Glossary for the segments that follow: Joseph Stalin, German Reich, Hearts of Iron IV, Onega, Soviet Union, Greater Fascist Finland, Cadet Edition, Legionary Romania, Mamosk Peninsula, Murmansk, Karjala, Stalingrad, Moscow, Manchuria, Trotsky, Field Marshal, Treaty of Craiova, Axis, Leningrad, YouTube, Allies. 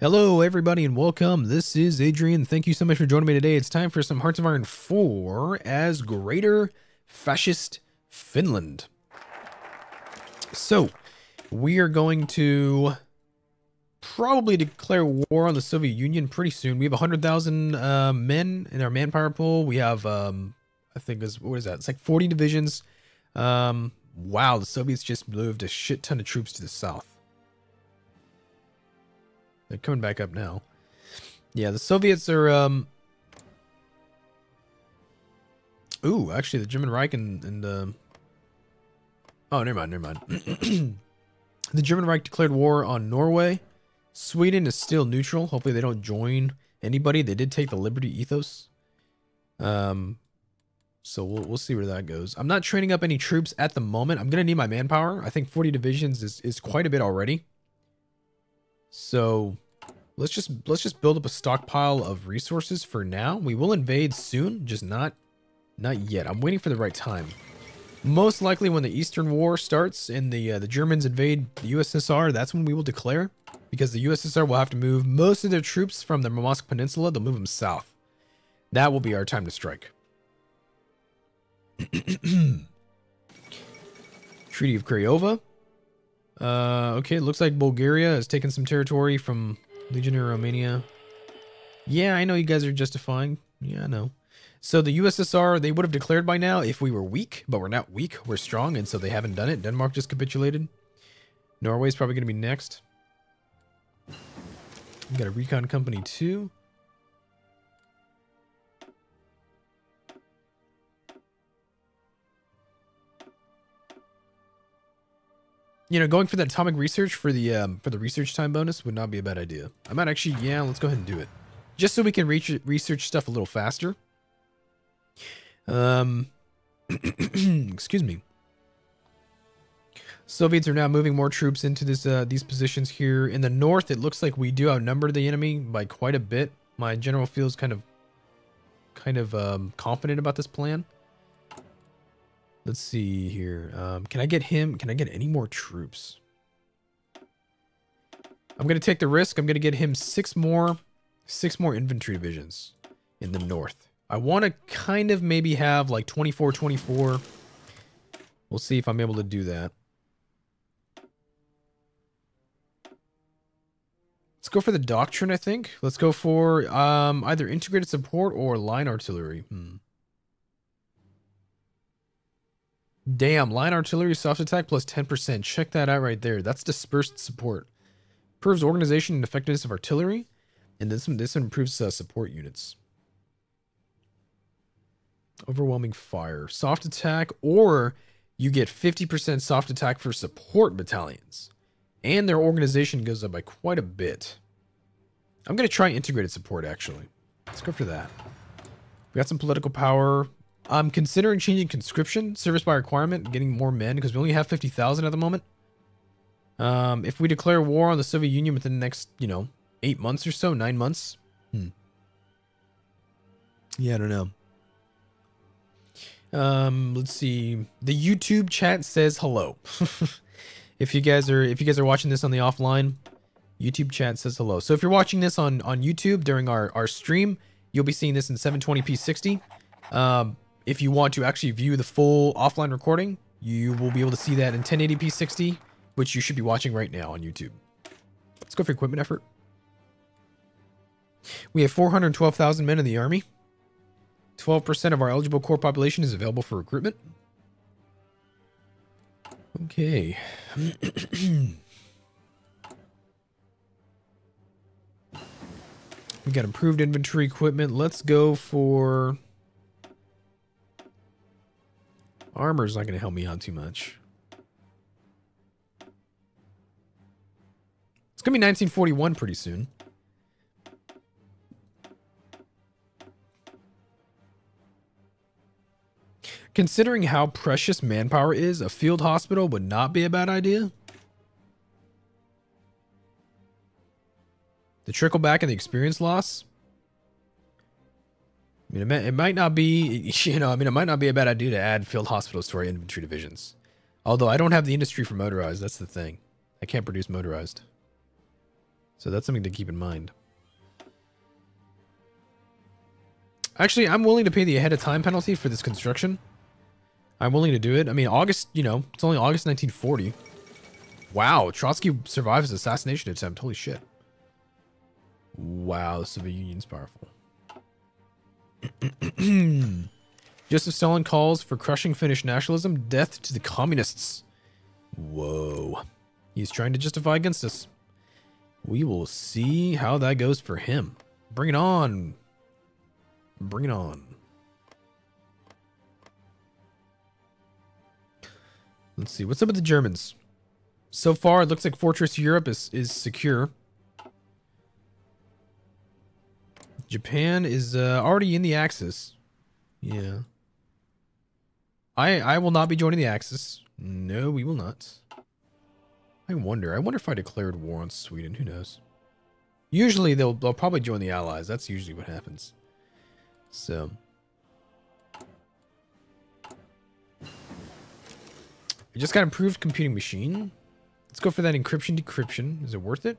Hello everybody and welcome. This is Adrian. Thank you so much for joining me today. It's time for some Hearts of Iron 4 as Greater Fascist Finland. So, we are going to probably declare war on the Soviet Union pretty soon. We have 100,000 men in our manpower pool. We have I think it's like 40 divisions. Wow, the Soviets just moved a shit ton of troops to the south. They're coming back up now. Yeah, the Soviets are ooh, actually the German Reich and oh, never mind. The German Reich declared war on Norway. Sweden is still neutral. Hopefully they don't join anybody. They did take the Liberty Ethos. So we'll see where that goes. I'm not training up any troops at the moment. I'm going to need my manpower. I think 40 divisions is quite a bit already. So let's just build up a stockpile of resources for now. We will invade soon, just not yet. I'm waiting for the right time. Most likely when the Eastern War starts and the Germans invade the USSR, that's when we will declare, because the USSR will have to move most of their troops from the Mamosk Peninsula. They'll move them south. That will be our time to strike. Treaty of Craiova. Okay, it looks like Bulgaria has taken some territory from Legionary Romania. Yeah, I know you guys are justifying. Yeah, I know. So the USSR, they would have declared by now if we were weak, but we're not weak. We're strong, and so they haven't done it. Denmark just capitulated. Norway's probably going to be next. We got a recon company too. You know, going for that atomic research for the research time bonus would not be a bad idea. I might actually, yeah, let's go ahead and do it, just so we can research stuff a little faster. Excuse me. Soviets are now moving more troops into this these positions here in the north. It looks like we do outnumber the enemy by quite a bit. My general feels kind of confident about this plan. Let's see here. Can I get him? Can I get any more troops? I'm going to take the risk. I'm going to get him six more infantry divisions in the north. I want to kind of maybe have like 24, 24. We'll see if I'm able to do that. Let's go for the doctrine, I think. Let's go for either integrated support or line artillery. Damn, line artillery soft attack plus 10%. Check that out right there. That's dispersed support. Improves organization and effectiveness of artillery. And this one improves support units. Overwhelming fire. Soft attack, or you get 50% soft attack for support battalions. And their organization goes up by quite a bit. I'm going to try integrated support, actually. Let's go for that. We got some political power. I'm considering changing conscription, service by requirement, and getting more men, because we only have 50,000 at the moment. If we declare war on the Soviet Union within the next, 8 months or so, 9 months. Yeah, I don't know. Let's see. The YouTube chat says hello. if you guys are watching this on the offline, YouTube chat says hello. So if you're watching this on YouTube during our stream, you'll be seeing this in 720p 60. If you want to actually view the full offline recording, you will be able to see that in 1080p 60, which you should be watching right now on YouTube. Let's go for equipment effort. We have 412,000 men in the army. 12% of our eligible corps population is available for recruitment. Okay. We got improved inventory equipment. Let's go for... Armor's not going to help me out too much. It's going to be 1941 pretty soon. Considering how precious manpower is, a field hospital would not be a bad idea. The trickle back and the experience loss. I mean, it might not be, it might not be a bad idea to add field hospitals to our infantry divisions. Although I don't have the industry for motorized, that's the thing. I can't produce motorized. So that's something to keep in mind. Actually, I'm willing to pay the ahead of time penalty for this construction. I'm willing to do it. I mean, August, you know, it's only August 1940. Wow, Trotsky survives his assassination attempt. Holy shit. Wow, the Soviet Union's powerful. Joseph Stalin calls for crushing Finnish nationalism, death to the communists. Whoa. He's trying to justify against us. We will see how that goes for him. Bring it on. Bring it on. Let's see. What's up with the Germans? So far, it looks like Fortress Europe is secure. Japan is already in the Axis. Yeah. I will not be joining the Axis. No, we will not. I wonder if I declared war on Sweden. Who knows? Usually, they'll probably join the Allies. That's usually what happens. So, we just got improved computing machine. Let's go for that encryption decryption. Is it worth it?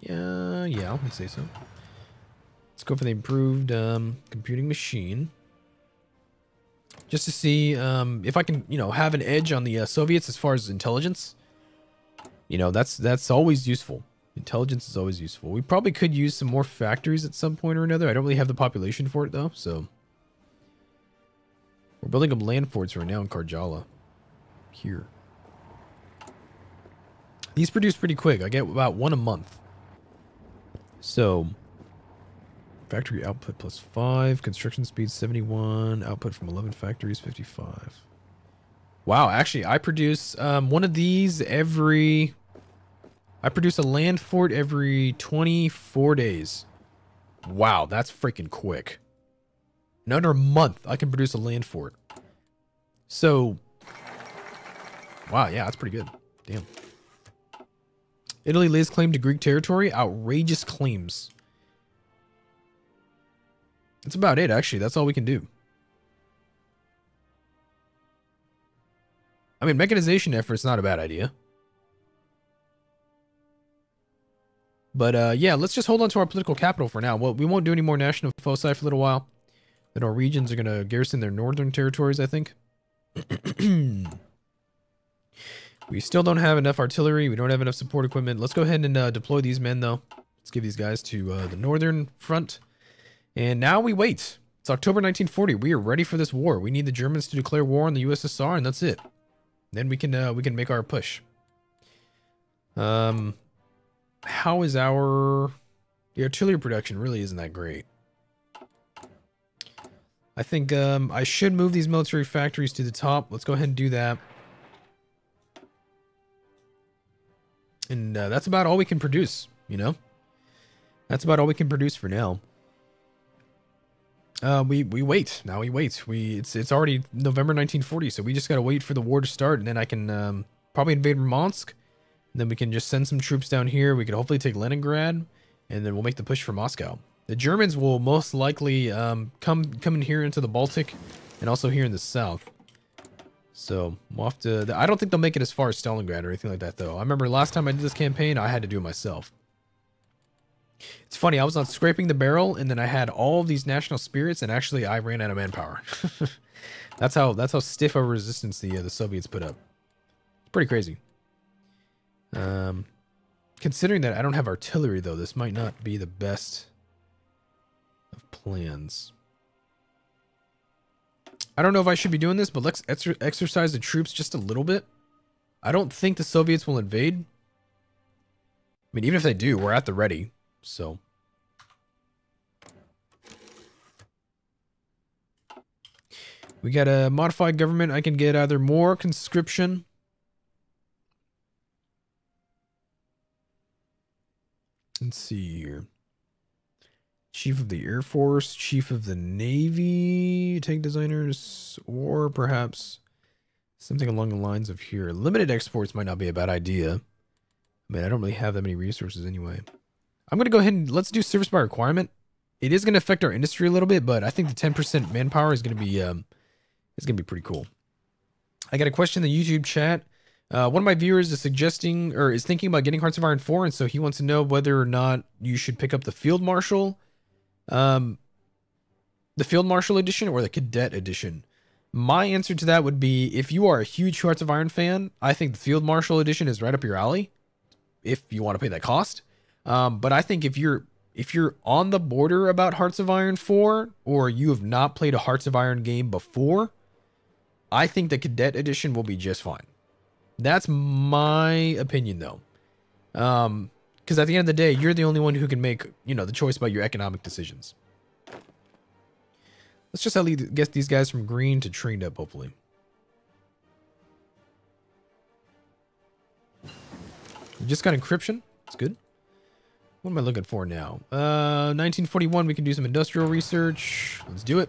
Yeah, yeah, I'd say so. Let's go for the improved computing machine, just to see if I can, you know, have an edge on the Soviets as far as intelligence. You know, that's always useful. Intelligence is always useful. We probably could use some more factories at some point or another. I don't really have the population for it, though, so... We're building up land forts right now in Karjala. Here. These produce pretty quick. I get about one a month. So... Factory output plus 5. Construction speed 71. Output from 11 factories 55. Wow, actually, I produce one of these every... I produce a land fort every 24 days. Wow, that's freaking quick. In under a month, I can produce a land fort. So, wow, yeah, that's pretty good. Damn. Italy lays claim to Greek territory. Outrageous claims. That's about it, actually. That's all we can do. I mean, mechanization effort's not a bad idea. But, yeah, let's just hold on to our political capital for now. Well, we won't do any more national foci for a little while. The Norwegians are going to garrison their northern territories, I think. We still don't have enough artillery. We don't have enough support equipment. Let's go ahead and deploy these men, though. Let's give these guys to the northern front. And now we wait. It's October 1940. We are ready for this war. We need the Germans to declare war on the USSR, and that's it. Then we can make our push. How is our... The artillery production really isn't that great. I think I should move these military factories to the top. Let's go ahead and do that. And that's about all we can produce, you know? That's about all we can produce for now. We wait. Now we wait. It's already November 1940, so we just gotta wait for the war to start, and then I can probably invade Murmansk. Then we can just send some troops down here. We could hopefully take Leningrad, and then we'll make the push for Moscow. The Germans will most likely come in here into the Baltic, and also here in the south. So we'll have to. I don't think they'll make it as far as Stalingrad or anything like that, though. I remember last time I did this campaign, I had to do it myself. It's funny. I was on Scraping the Barrel, and then I had all of these national spirits, and actually I ran out of manpower. That's how stiff a resistance the Soviets put up. It's pretty crazy. Considering that I don't have artillery, though, this might not be the best of plans. I don't know if I should be doing this, but let's exercise the troops just a little bit. I don't think the Soviets will invade. I mean, even if they do, we're at the ready, so. We got a modified government. I can get either more conscription... Let's see here. Chief of the Air Force, Chief of the Navy, tank designers, or perhaps something along the lines of here. Limited exports might not be a bad idea. I mean, I don't really have that many resources anyway. I'm going to go ahead and let's do service by requirement. It is going to affect our industry a little bit, but I think the 10% manpower is going to be pretty cool. I got a question in the YouTube chat. One of my viewers is suggesting or is thinking about getting Hearts of Iron 4, and so he wants to know whether or not you should pick up the Field Marshal, the Field Marshal Edition or the Cadet Edition. My answer to that would be, if you are a huge Hearts of Iron fan, I think the Field Marshal Edition is right up your alley, if you want to pay that cost. But I think if you're on the border about Hearts of Iron 4, or you have not played a Hearts of Iron game before, I think the Cadet Edition will be just fine. That's my opinion, though. Because at the end of the day, you're the only one who can make, you know, the choice about your economic decisions. Let's just at least get these guys from green to trained up, hopefully. We just got encryption. That's good. What am I looking for now? 1941, we can do some industrial research. Let's do it.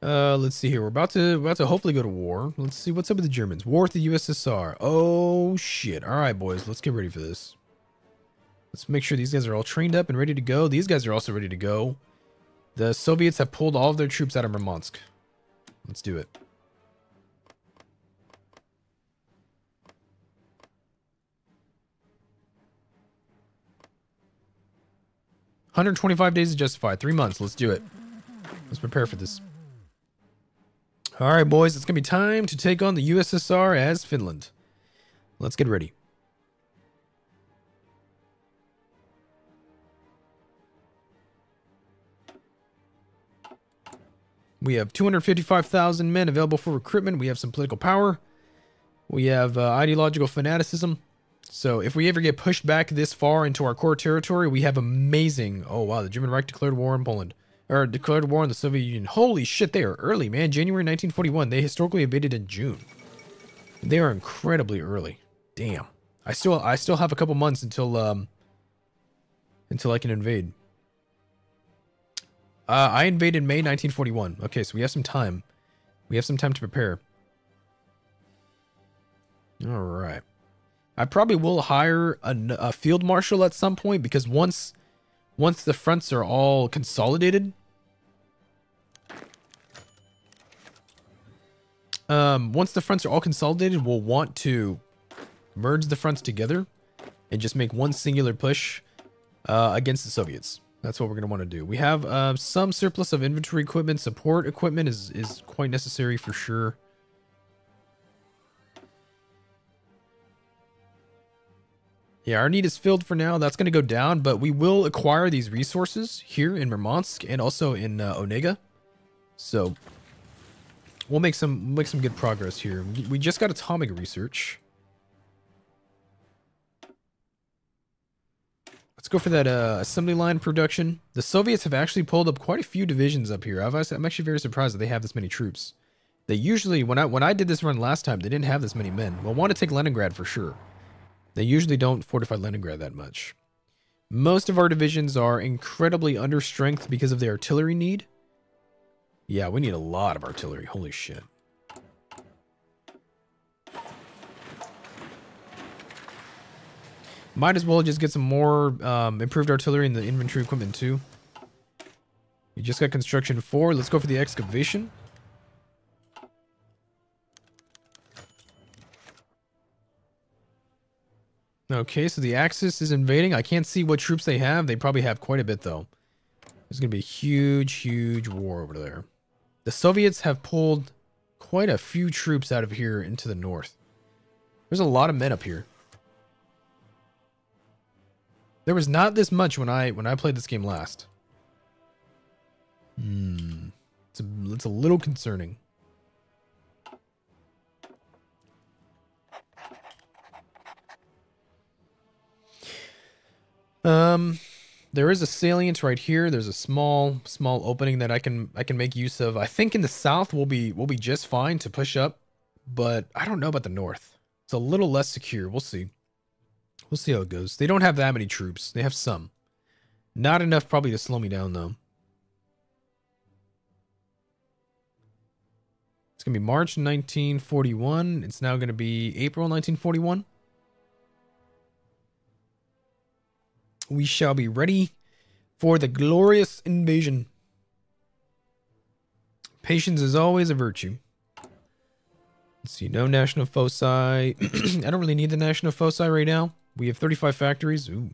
Let's see here. We're about to hopefully go to war. Let's see what's up with the Germans. War with the USSR. Oh shit. All right, boys, let's get ready for this. Let's make sure these guys are all trained up and ready to go. These guys are also ready to go. The Soviets have pulled all of their troops out of Murmansk. Let's do it. $125 days to justify. 3 months. Let's do it. Let's prepare for this. All right, boys, it's going to be time to take on the USSR as Finland. Let's get ready. We have 255,000 men available for recruitment. We have some political power. We have ideological fanaticism. So if we ever get pushed back this far into our core territory, we have amazing... Oh, wow, the German Reich declared war on Poland. Or declared war on the Soviet Union. Holy shit, they are early, man. January 1941. They historically invaded in June. They are incredibly early. Damn. I still have a couple months until I can invade. I invaded May 1941. Okay, so we have some time. We have some time to prepare. All right. I probably will hire a field marshal at some point, because once the fronts are all consolidated, we'll want to merge the fronts together and just make one singular push against the Soviets. That's what we're going to want to do. We have some surplus of infantry equipment. Support equipment is quite necessary for sure. Yeah, our need is filled for now. That's going to go down, but we will acquire these resources here in Murmansk and also in Onega. So we'll make some good progress here. We just got atomic research. Let's go for that assembly line production. The Soviets have actually pulled up quite a few divisions up here. I'm actually very surprised that they have this many troops. They usually, when I did this run last time, they didn't have this many men. We'll want to take Leningrad for sure. They usually don't fortify Leningrad that much. Most of our divisions are incredibly understrength because of the artillery need. Yeah, we need a lot of artillery. Holy shit. Might as well just get some more improved artillery and the infantry equipment too. We just got construction 4. Let's go for the excavation. Okay, so the Axis is invading. I can't see what troops they have. They probably have quite a bit, though. There's going to be a huge, huge war over there. The Soviets have pulled quite a few troops out of here into the north. There's a lot of men up here. There was not this much when I played this game last. It's a little concerning. There is a salient right here. There's a small opening that I can make use of. I think in the south we'll be just fine to push up, but I don't know about the north. It's a little less secure. We'll see. We'll see how it goes. They don't have that many troops. They have some. Not enough probably to slow me down though. It's gonna be March 1941. It's now gonna be April 1941. We shall be ready for the glorious invasion. Patience is always a virtue. See, no national foci. I don't really need the national foci right now. We have 35 factories. Ooh.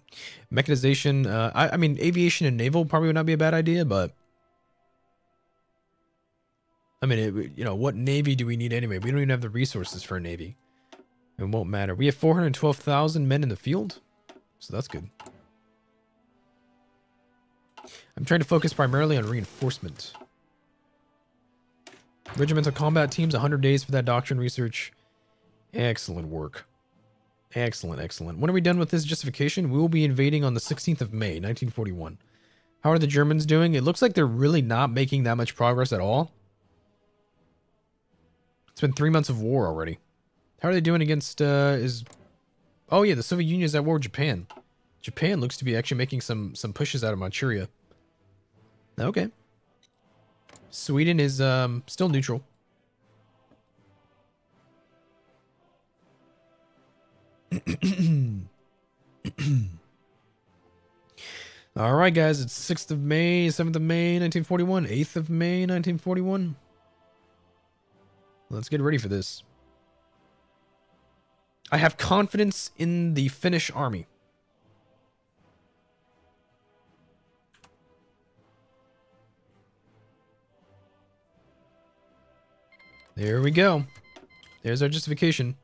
Mechanization. I mean, aviation and naval probably would not be a bad idea, but I mean, you know, what navy do we need anyway? We don't even have the resources for a navy. It won't matter. We have 412,000 men in the field, so that's good. I'm trying to focus primarily on reinforcement. Regimental combat teams, 100 days for that doctrine research. Excellent work. Excellent, excellent. When are we done with this justification? We will be invading on the 16th of May, 1941. How are the Germans doing? It looks like they're really not making that much progress at all. It's been 3 months of war already. How are they doing against, oh yeah, the Soviet Union is at war with Japan. Japan looks to be actually making some pushes out of Manchuria. Okay. Sweden is still neutral. All right, guys, it's 6th of May, 7th of May, 1941, 8th of May, 1941. Let's get ready for this. I have confidence in the Finnish army. There we go. There's our justification.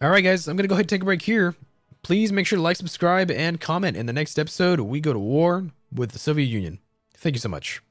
All right, guys, I'm going to go ahead and take a break here. Please make sure to like, subscribe, and comment. In the next episode, we go to war with the Soviet Union. Thank you so much.